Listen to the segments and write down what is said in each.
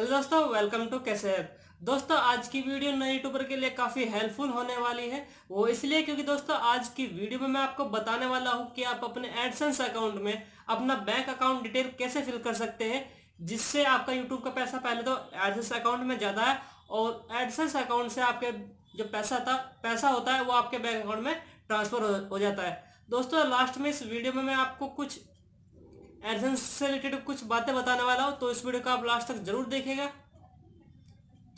Hello दोस्तों, welcome to Keshav. दोस्तों आज की वीडियो नए यूट्यूबर के लिए काफ़ी हेल्पफुल होने वाली है, वो इसलिए क्योंकि दोस्तों आज की वीडियो में मैं आपको बताने वाला हूँ कि आप अपने एडसेंस अकाउंट में अपना बैंक अकाउंट डिटेल कैसे फिल कर सकते हैं, जिससे आपका यूट्यूब का पैसा पहले तो एडसेंस अकाउंट में जाता है और एडसेंस अकाउंट से आपके जो पैसा होता है वो आपके बैंक अकाउंट में ट्रांसफ़र हो जाता है। दोस्तों लास्ट में इस वीडियो में मैं आपको कुछ एडसेंस से रिलेटेड कुछ बातें बताने वाला हूँ, तो इस वीडियो को आप लास्ट तक जरूर देखिएगा।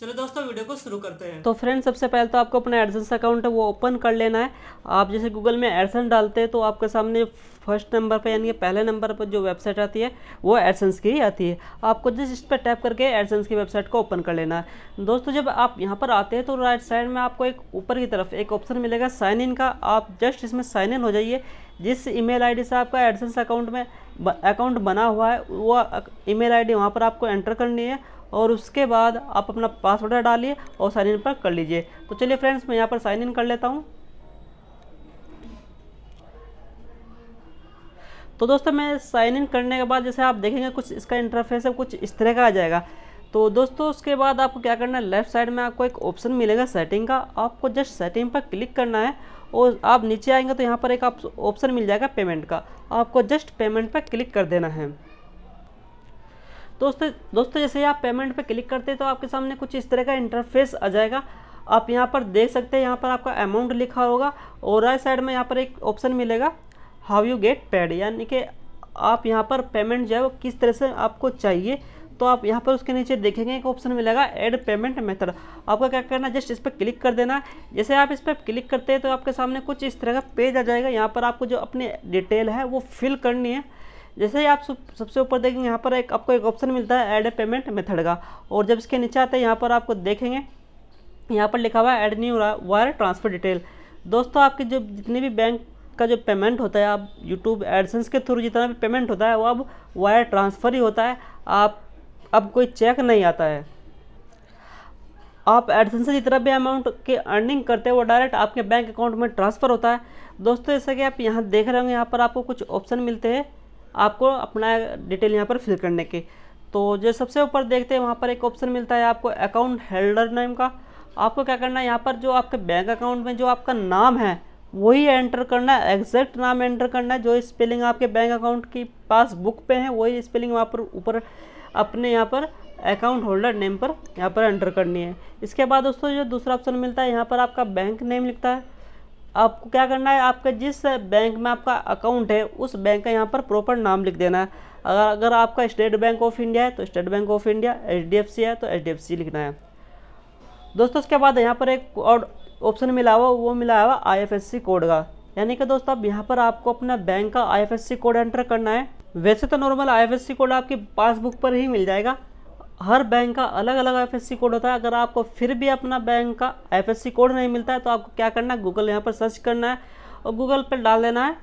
चलो दोस्तों वीडियो को शुरू करते हैं। तो फ्रेंड्स सबसे पहले तो आपको अपना एडसेंस अकाउंट है वो ओपन कर लेना है। आप जैसे गूगल में एडसेंस डालते हैं तो आपके सामने फर्स्ट नंबर पे यानी कि पहले नंबर पर जो वेबसाइट आती है वो एडसेंस की आती है। आपको जिस पर टैप करके एडसेंस की वेबसाइट को ओपन कर लेना है। दोस्तों जब आप यहाँ पर आते हैं तो राइट साइड में आपको एक ऊपर की तरफ एक ऑप्शन मिलेगा साइन इन का, आप जस्ट इसमें साइन इन हो जाइए। जिस ईमेल आईडी से आपका एडसेंस अकाउंट में अकाउंट बना हुआ है वो ईमेल आईडी वहाँ पर आपको एंटर करनी है और उसके बाद आप अपना पासवर्ड डालिए और साइन इन पर कर लीजिए। तो चलिए फ्रेंड्स मैं यहाँ पर साइन इन कर लेता हूँ। तो दोस्तों मैं साइन इन करने के बाद जैसे आप देखेंगे कुछ इसका इंटरफेस है, कुछ इस तरह का आ जाएगा। तो दोस्तों उसके बाद आपको क्या करना है, लेफ्ट साइड में आपको एक ऑप्शन मिलेगा सेटिंग का, आपको जस्ट सेटिंग पर क्लिक करना है और आप नीचे आएंगे तो यहाँ पर एक ऑप्शन मिल जाएगा पेमेंट का, आपको जस्ट पेमेंट पर क्लिक कर देना है। दोस्तों जैसे आप पेमेंट पे क्लिक करते हैं तो आपके सामने कुछ इस तरह का इंटरफेस आ जाएगा। आप यहाँ पर देख सकते हैं यहाँ पर आपका अमाउंट लिखा होगा और राइट साइड में यहाँ पर एक ऑप्शन मिलेगा हाउ यू गेट पेड, यानी कि आप यहाँ पर पेमेंट जो है वो किस तरह से आपको चाहिए। तो आप यहाँ पर उसके नीचे देखेंगे एक ऑप्शन मिलेगा ऐड पेमेंट मेथड, आपका क्या करना है जस्ट इस पर क्लिक कर देना है। जैसे आप इस पर क्लिक करते हैं तो आपके सामने कुछ इस तरह का पेज आ जाएगा, यहाँ पर आपको जो अपनी डिटेल है वो फिल करनी है। जैसे ही आप सबसे ऊपर देखेंगे यहाँ पर एक आपको एक ऑप्शन मिलता है ऐड पेमेंट मेथड का, और जब इसके नीचे आते हैं यहाँ पर आपको देखेंगे यहाँ पर लिखा हुआ है add new wire transfer detail. दोस्तों आपके जो जितने भी बैंक का जो पेमेंट होता है, आप यूट्यूब एडसेंस के थ्रू जितना भी पेमेंट होता है वो अब वायर ट्रांसफ़र ही होता है, आप अब कोई चेक नहीं आता है। आप एडसेंस से जितना भी अमाउंट के अर्निंग करते हैं वो डायरेक्ट आपके बैंक अकाउंट में ट्रांसफ़र होता है। दोस्तों जैसा कि आप यहाँ देख रहे होंगे यहाँ पर आपको कुछ ऑप्शन मिलते हैं आपको अपना डिटेल यहाँ पर फिल करने के। तो जो सबसे ऊपर देखते हैं वहाँ पर एक ऑप्शन मिलता है आपको अकाउंट हेल्डर नेम का, आपको क्या करना है यहाँ पर जो आपके बैंक अकाउंट में जो आपका नाम है वही एंटर करना है, एग्जैक्ट नाम एंटर करना है। जो स्पेलिंग आपके बैंक अकाउंट की पासबुक पे है वही स्पेलिंग वहाँ पर ऊपर अपने यहाँ पर अकाउंट होल्डर नेम पर यहाँ पर एंटर करनी है। इसके बाद दोस्तों जो दूसरा ऑप्शन मिलता है यहाँ पर आपका बैंक नेम लिखता है, आपको क्या करना है आपके जिस बैंक में आपका अकाउंट है उस बैंक का यहाँ पर प्रॉपर नाम लिख देना है। अगर आपका स्टेट बैंक ऑफ इंडिया है तो State Bank of India, HDFC है तो HDFC लिखना है। दोस्तों उसके बाद यहाँ पर एक और ऑप्शन मिला हुआ वो मिला हुआ IFSC कोड का, यानी कि दोस्तों अब यहाँ पर आपको अपना बैंक का IFSC कोड एंटर करना है। वैसे तो नॉर्मल IFSC कोड आपकी पासबुक पर ही मिल जाएगा, हर बैंक का अलग अलग IFSC कोड होता है। अगर आपको फिर भी अपना बैंक का IFSC कोड नहीं मिलता है तो आपको क्या करना है गूगल यहाँ पर सर्च करना है और गूगल पर डाल देना है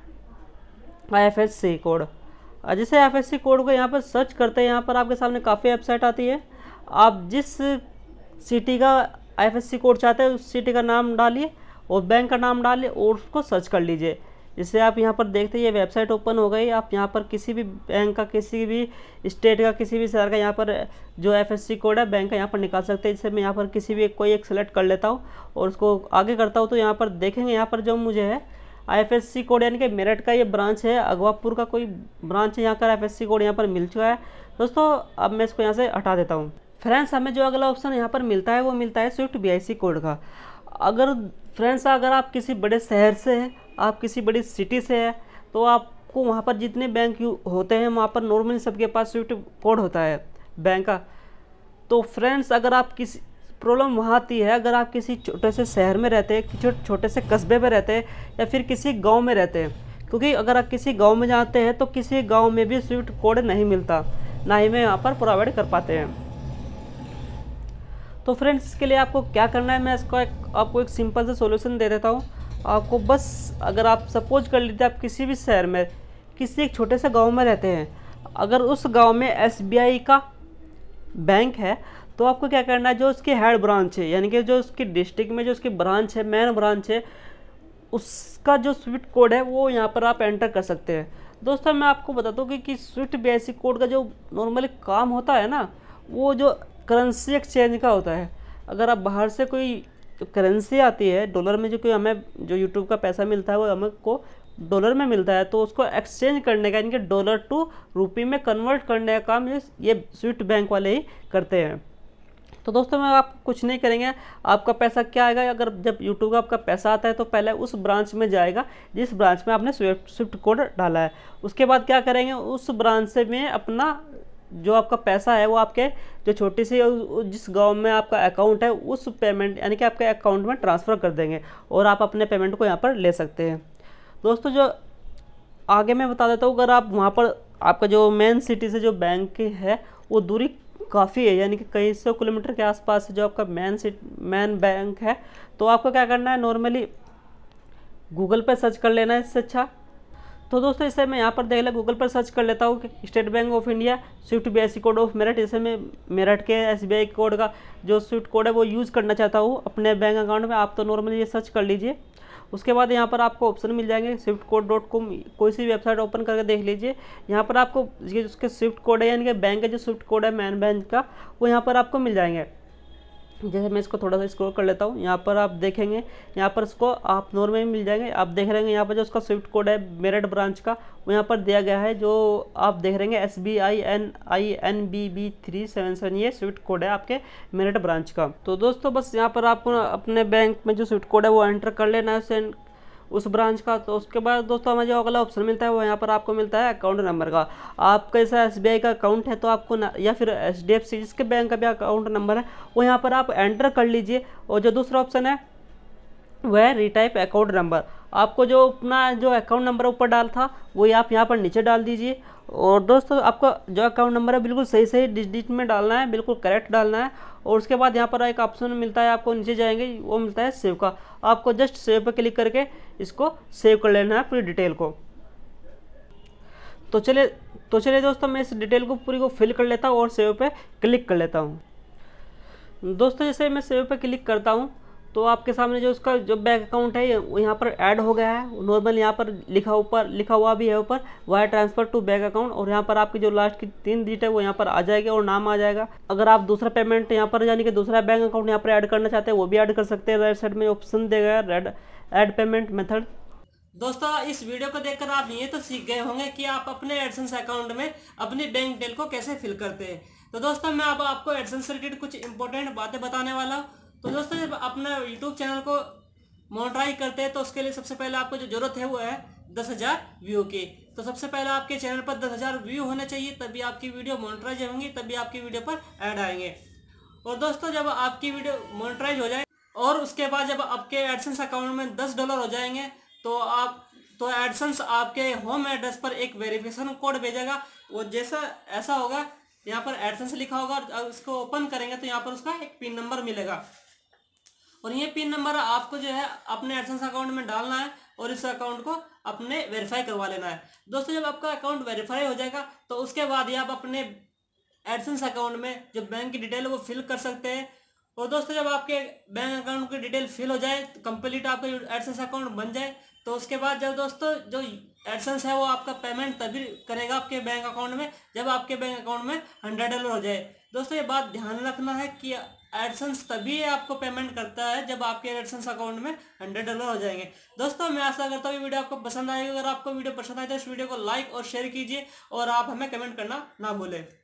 IFSC कोड। जैसे IFSC कोड को यहाँ पर सर्च करते हैं यहाँ पर आपके सामने काफ़ी वेबसाइट आती है, आप जिस सिटी का IFSC कोड चाहते हैं उस सिटी का नाम डालिए और बैंक का नाम डालिए और उसको सर्च कर लीजिए। जैसे आप यहाँ पर देखते हैं ये वेबसाइट ओपन हो गई, आप यहाँ पर किसी भी बैंक का किसी भी स्टेट का किसी भी शहर का यहाँ पर जो IFSC कोड है बैंक का यहाँ पर निकाल सकते हैं। जैसे मैं यहाँ पर किसी भी कोई एक सेलेक्ट कर लेता हूँ और उसको आगे करता हूँ तो यहाँ पर देखेंगे यहाँ पर जो मुझे है IFSC कोड यानी कि मेरठ का ये ब्रांच है, अगवापुर का कोई ब्रांच है यहाँ का IFSC कोड यहाँ पर मिल चुका है। दोस्तों अब मैं इसको यहाँ से हटा देता हूँ। फ्रेंड्स हमें जो अगला ऑप्शन यहाँ पर मिलता है वो मिलता है स्विफ्ट BIC कोड का। अगर फ्रेंड्स अगर आप किसी बड़े शहर से हैं, आप किसी बड़ी सिटी से हैं तो आपको वहाँ पर जितने बैंक होते हैं वहाँ पर नॉर्मली सबके पास स्विफ्ट कोड होता है बैंक का। तो फ्रेंड्स अगर आप किसी प्रॉब्लम वहाँ आती है, अगर आप किसी छोटे से शहर में रहते हैं, छोटे से कस्बे में रहते हैं या फिर किसी गाँव में रहते हैं, क्योंकि अगर आप किसी गाँव में जाते हैं तो किसी गाँव में भी स्विफ्ट कोड नहीं मिलता, ना ही में यहाँ पर प्रोवाइड कर पाते हैं। तो फ्रेंड्स इसके लिए आपको क्या करना है, मैं इसका आपको एक सिंपल सा सॉल्यूशन दे देता हूँ। आपको बस अगर आप सपोज कर लीजिए आप किसी भी शहर में किसी एक छोटे से गांव में रहते हैं, अगर उस गांव में SBI का बैंक है तो आपको क्या करना है जो उसकी हेड ब्रांच है यानी कि जो उसकी डिस्ट्रिक्ट में जो उसकी ब्रांच है मेन ब्रांच है उसका जो स्विफ्ट कोड है वो यहाँ पर आप एंटर कर सकते हैं। दोस्तों मैं आपको बताता हूँ कि स्विफ्ट BIC कोड का जो नॉर्मली काम होता है ना वो जो करेंसी एक्सचेंज का होता है। अगर आप बाहर से कोई करेंसी आती है डॉलर में, जो कोई हमें जो यूट्यूब का पैसा मिलता है वो हमें को डॉलर में मिलता है, तो उसको एक्सचेंज करने का, इनके डॉलर टू रुपी में कन्वर्ट करने का काम ये स्विफ्ट बैंक वाले ही करते हैं। तो दोस्तों मैं आप कुछ नहीं करेंगे, आपका पैसा क्या आएगा, अगर जब यूट्यूब का आपका पैसा आता है तो पहले उस ब्रांच में जाएगा जिस ब्रांच में आपने स्विफ्ट कोड डाला है। उसके बाद क्या करेंगे, उस ब्रांच से में अपना जो आपका पैसा है वो आपके जो छोटी सी जिस गांव में आपका अकाउंट है उस पेमेंट यानी कि आपके अकाउंट में ट्रांसफ़र कर देंगे और आप अपने पेमेंट को यहाँ पर ले सकते हैं। दोस्तों जो आगे मैं बता देता हूँ, अगर आप वहाँ पर आपका जो मेन सिटी से जो बैंक है वो दूरी काफ़ी है, यानी कि कई सौ किलोमीटर के आसपास से जो आपका मेन बैंक है, तो आपको क्या करना है, नॉर्मली गूगल पर सर्च कर लेना है इससे अच्छा। तो दोस्तों इसे मैं यहाँ पर देख ले, गूगल पर सर्च कर लेता हूँ State Bank of India swift BIC code of Meerut. इसे मैं मेरठ के SBI कोड का जो स्विफ्ट कोड है वो यूज़ करना चाहता हूँ अपने बैंक अकाउंट में। आप तो नॉर्मली ये सर्च कर लीजिए, उसके बाद यहाँ पर आपको ऑप्शन मिल जाएंगे swiftcode.com, कोई सी वेबसाइट ओपन करके देख लीजिए। यहाँ पर आपको ये उसके स्विफ्ट कोड है यानी कि बैंक का जो स्विफ्ट कोड है मेन बैंक का वो यहाँ पर आपको मिल जाएंगे। जैसे मैं इसको थोड़ा सा स्क्रॉल कर लेता हूँ, यहाँ पर आप देखेंगे, यहाँ पर इसको आप नॉर्मल मिल जाएंगे। आप देख रहे हैं यहाँ पर जो उसका स्विफ्ट कोड है मेरठ ब्रांच का वो यहाँ पर दिया गया है, जो आप देख रहे हैं SBININBB377, ये स्विफ्ट कोड है आपके मेरठ ब्रांच का। तो दोस्तों बस यहाँ पर आप अपने बैंक में जो स्विफ्ट कोड है वो एंटर कर लेना है उस ब्रांच का। तो उसके बाद दोस्तों हमें जो अगला ऑप्शन मिलता है वो यहाँ पर आपको मिलता है अकाउंट नंबर का। आपका ऐसा SBI का अकाउंट है तो आपको या फिर HDFC जिसके बैंक का भी अकाउंट नंबर है वो यहाँ पर आप एंटर कर लीजिए। और जो दूसरा ऑप्शन है वह है रीटाइप अकाउंट नंबर। आपको जो अपना जो अकाउंट नंबर ऊपर डाल था वही आप यहाँ पर नीचे डाल दीजिए। और दोस्तों आपका जो अकाउंट नंबर है बिल्कुल सही डिजिट में डालना है, बिल्कुल करेक्ट डालना है। और उसके बाद यहाँ पर एक ऑप्शन मिलता है आपको, नीचे जाएंगे वो मिलता है सेव का। आपको जस्ट सेव पर क्लिक करके इसको सेव कर लेना है पूरी डिटेल को। तो चलिए दोस्तों मैं इस डिटेल को पूरी को फिल कर लेता हूँ और सेव पर क्लिक कर लेता हूँ। दोस्तों जैसे मैं सेव पर क्लिक करता हूँ तो आपके सामने जो उसका जो बैंक अकाउंट है वो यहाँ पर ऐड हो गया है। नॉर्मल यहाँ पर लिखा हुआ भी है ऊपर wire transfer to bank account, और यहाँ पर आपकी जो लास्ट की 3 डिजिट है वो यहाँ पर आ जाएगी और नाम आ जाएगा। अगर आप दूसरा पेमेंट यहाँ पर यानी कि दूसरा बैंक अकाउंट यहाँ पर ऐड करना चाहते हैं वो भी ऐड कर सकते हैं। राइट साइड में ऑप्शन देगा रेड ऐड पेमेंट मेथड। दोस्तों इस वीडियो को देखकर आप ये तो सीख गए होंगे कि आप अपने एडसेंस अकाउंट में अपनी बैंक डिटेल को कैसे फिल करते हैं। तो दोस्तों मैं अब आपको एडसेंस से रिलेटेड कुछ इंपॉर्टेंट बातें बताने वाला हूँ। तो दोस्तों जब अपना यूट्यूब चैनल को मोनेटाइज करते हैं तो उसके लिए सबसे पहले आपको जो ज़रूरत है वो है 10,000 व्यू की। तो सबसे पहले आपके चैनल पर 10,000 व्यू होने चाहिए, तभी आपकी वीडियो मोनेटाइज होंगी, तभी आपकी वीडियो पर ऐड आएंगे। और दोस्तों जब आपकी वीडियो मोनेटाइज हो जाए और उसके बाद जब आपके एडसेंस अकाउंट में $10 हो जाएंगे तो एडसेंस आपके होम एड्रेस पर एक वेरिफिकेशन कोड भेजेगा। वो जैसा ऐसा होगा, यहाँ पर एडसेंस लिखा होगा और उसको ओपन करेंगे तो यहाँ पर उसका एक पिन नंबर मिलेगा और ये पिन नंबर आपको जो है अपने एडसेंस अकाउंट में डालना है और इस अकाउंट को अपने वेरीफाई करवा लेना है। दोस्तों जब आपका अकाउंट वेरीफाई हो जाएगा तो उसके बाद ही आप अपने एडसेंस अकाउंट में जो बैंक की डिटेल है वो फिल कर सकते हैं। और दोस्तों जब आपके बैंक अकाउंट की डिटेल फिल हो जाए तो कंप्लीट आपका एडसेंस अकाउंट बन जाए तो उसके बाद जब दोस्तों जो एडसेंस है वो आपका पेमेंट तभी करेगा आपके बैंक अकाउंट में जब आपके बैंक अकाउंट में $100 हो जाए। दोस्तों ये बात ध्यान रखना है कि एडसेंस तभी आपको पेमेंट करता है जब आपके एडसेंस अकाउंट में $100 हो जाएंगे। दोस्तों मैं आशा करता हूँ ये वीडियो आपको पसंद आएगी। अगर आपको वीडियो पसंद आए तो इस वीडियो को लाइक और शेयर कीजिए और आप हमें कमेंट करना ना भूलें।